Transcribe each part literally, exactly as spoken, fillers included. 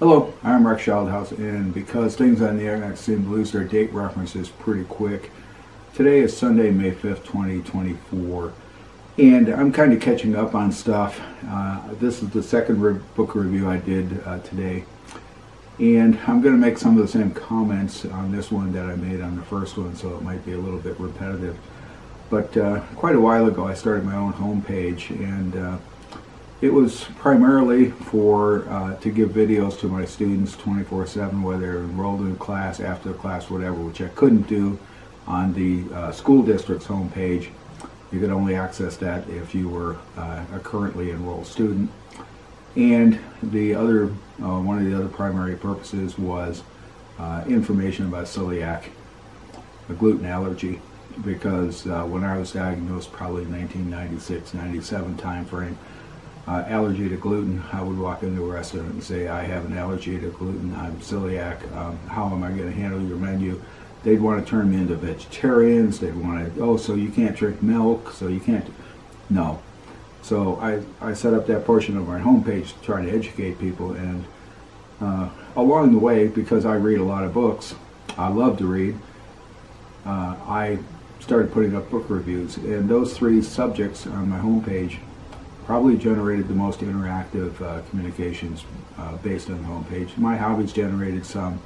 Hello, I'm Rex Schildhouse, and because things on the internet seem to lose their date references pretty quick, today is Sunday, May fifth, twenty twenty-four, and I'm kind of catching up on stuff. Uh, this is the second re book review I did uh, today, and I'm going to make some of the same comments on this one that I made on the first one, so it might be a little bit repetitive. But uh, quite a while ago, I started my own homepage, and uh, it was primarily for uh, to give videos to my students twenty-four seven, whether they're enrolled in class, after class, whatever, which I couldn't do on the uh, school district's homepage. You could only access that if you were uh, a currently enrolled student. And the other, uh, one of the other primary purposes was uh, information about celiac, a gluten allergy, because uh, when I was diagnosed, probably nineteen ninety-six ninety-seven time frame, Uh, allergy to gluten, I would walk into a restaurant and say, I have an allergy to gluten, I'm celiac, um, how am I going to handle your menu? They'd want to turn me into vegetarians, they'd want to, oh, so you can't drink milk, so you can't, no. So I, I set up that portion of my homepage to try to educate people, and uh, along the way, because I read a lot of books, I love to read, uh, I started putting up book reviews, and those three subjects on my homepage probably generated the most interactive uh, communications uh, based on the homepage. My hobbies generated some.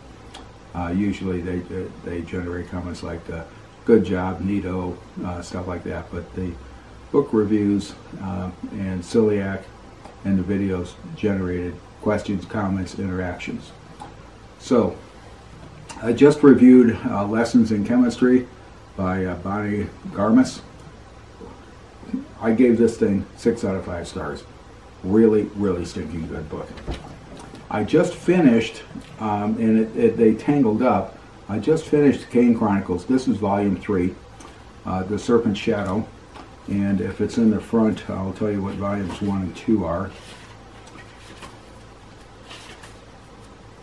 Uh, usually they they generate comments like uh, good job, neato, uh, stuff like that. But the book reviews uh, and celiac and the videos generated questions, comments, interactions. So I just reviewed uh, Lessons in Chemistry by uh, Bonnie Garmus. I gave this thing six out of five stars. Really, really stinking good book. I just finished, um, and it, it, they tangled up, I just finished Kane Chronicles. This is volume three, uh, The Serpent's Shadow. And if it's in the front, I'll tell you what volumes one and two are.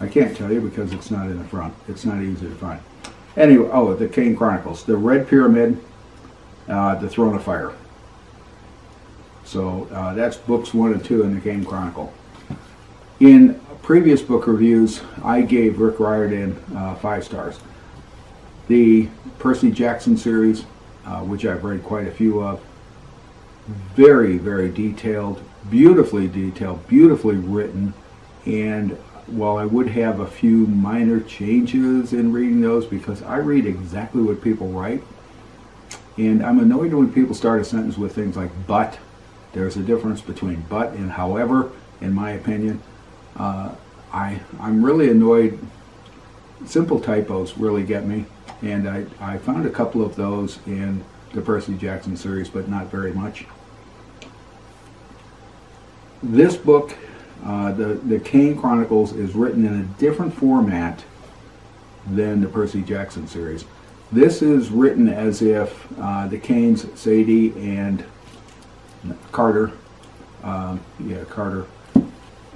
I can't tell you because it's not in the front. It's not easy to find. Anyway, oh, the Kane Chronicles. The Red Pyramid, uh, The Throne of Fire. So uh, that's books one and two in the Kane Chronicle. In previous book reviews, I gave Rick Riordan uh, five stars. The Percy Jackson series, uh, which I've read quite a few of, very, very detailed, beautifully detailed, beautifully written, and while I would have a few minor changes in reading those, because I read exactly what people write, and I'm annoyed when people start a sentence with things like, but. There's a difference between but and however, in my opinion. Uh, I, I'm really annoyed. Simple typos really get me, and I, I found a couple of those in the Percy Jackson series, but not very much. This book, uh, the, the Kane Chronicles, is written in a different format than the Percy Jackson series. This is written as if uh, the Kanes, Sadie, and Carter, um, yeah, Carter.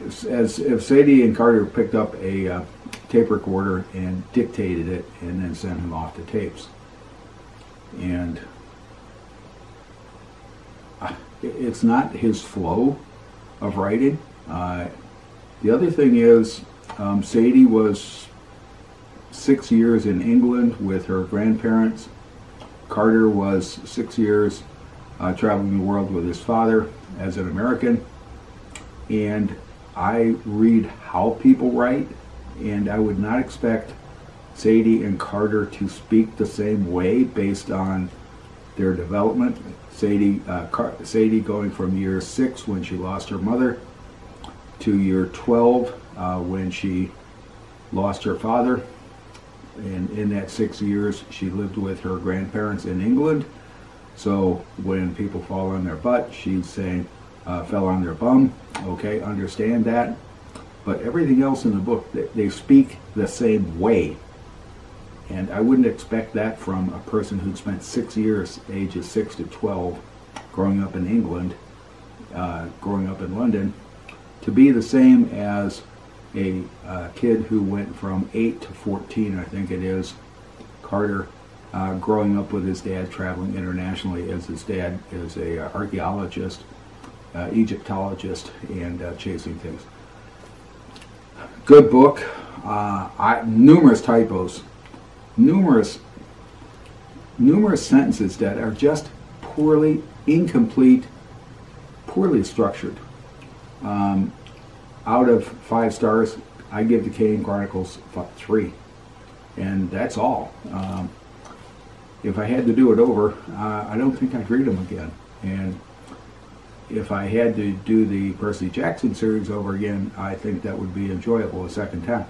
As, as if Sadie and Carter picked up a uh, tape recorder and dictated it, and then sent him off the tapes. And uh, it's not his flow of writing. Uh, the other thing is, um, Sadie was six years in England with her grandparents. Carter was six years. Uh, traveling the world with his father as an American, and I read how people write, and I would not expect Sadie and Carter to speak the same way based on their development. Sadie, uh, Car Sadie going from year six when she lost her mother to year twelve uh, when she lost her father, and in that six years she lived with her grandparents in England. So when people fall on their butt, she's saying, uh, fell on their bum. Okay, understand that. But everything else in the book, they, they speak the same way. And I wouldn't expect that from a person who'd spent six years, ages six to twelve, growing up in England, uh, growing up in London, to be the same as a uh, kid who went from eight to fourteen, I think it is, Carter, Uh, growing up with his dad, traveling internationally, as his dad is a uh, archaeologist, uh, Egyptologist, and uh, chasing things. Good book. Uh, I, numerous typos, numerous, numerous sentences that are just poorly incomplete, poorly structured. Um, out of five stars, I give the Kane Chronicles three, and that's all. Um, if I had to do it over, uh, I don't think I'd read them again. And if I had to do the Percy Jackson series over again, I think that would be enjoyable a second time.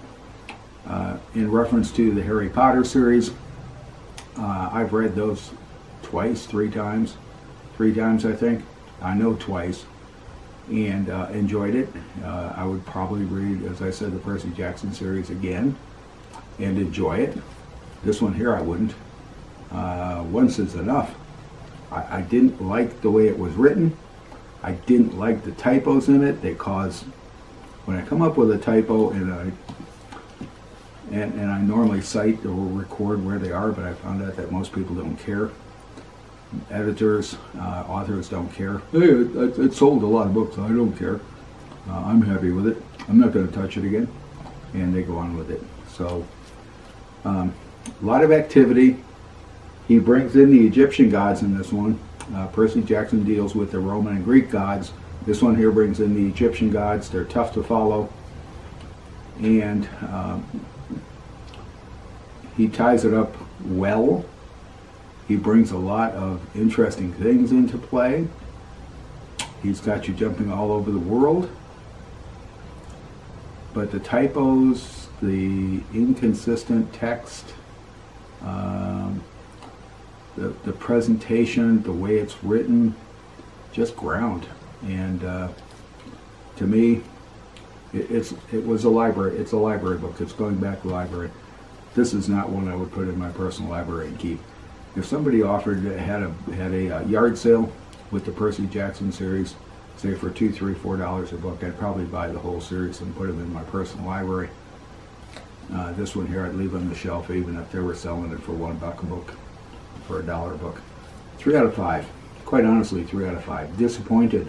Uh, in reference to the Harry Potter series, uh, I've read those twice, three times, three times I think. I know twice, and uh, enjoyed it. Uh, I would probably read, as I said, the Percy Jackson series again and enjoy it. This one here I wouldn't. Uh, once is enough. I, I didn't like the way it was written. I didn't like the typos in it. They cause, when I come up with a typo, and I and, and I normally cite or record where they are, but I found out that most people don't care. Editors, uh, authors don't care. Hey, it, it, it sold a lot of books. I don't care. Uh, I'm happy with it. I'm not going to touch it again. And they go on with it. So, um, a lot of activity. He brings in the Egyptian gods in this one. Uh, Percy Jackson deals with the Roman and Greek gods. This one here brings in the Egyptian gods. They're tough to follow, and um, he ties it up well. He brings a lot of interesting things into play. He's got you jumping all over the world, but the typos, the inconsistent text, um, The, the presentation, the way it's written, just ground. And uh, to me, it, it's it was a library. It's a library book. It's going back to the library. This is not one I would put in my personal library and keep. If somebody offered had a had a uh, yard sale with the Percy Jackson series, say for two, three, four dollars a book, I'd probably buy the whole series and put them in my personal library. Uh, this one here, I'd leave on the shelf even if they were selling it for one buck a book. For a dollar book. Three out of five. Quite honestly, three out of five. Disappointed.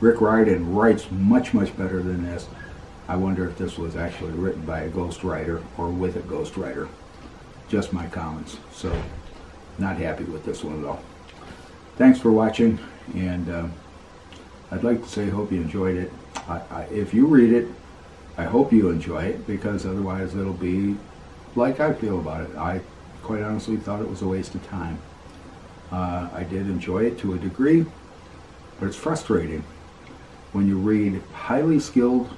Rick Riordan writes much, much better than this. I wonder if this was actually written by a ghostwriter or with a ghostwriter. Just my comments. So, not happy with this one at all. Thanks for watching, and um, I'd like to say hope you enjoyed it. I, I, if you read it, I hope you enjoy it, because otherwise it'll be like I feel about it. I quite honestly thought it was a waste of time. Uh, I did enjoy it to a degree, but it's frustrating when you read highly skilled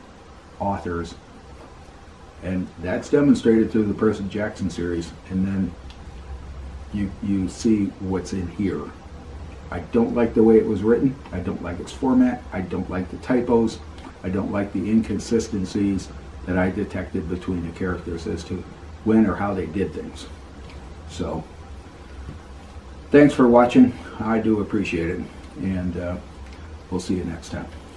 authors, and that's demonstrated through the Percy Jackson series, and then you, you see what's in here. I don't like the way it was written. I don't like its format. I don't like the typos. I don't like the inconsistencies that I detected between the characters as to when or how they did things. So, thanks for watching. I do appreciate it, and uh, we'll see you next time.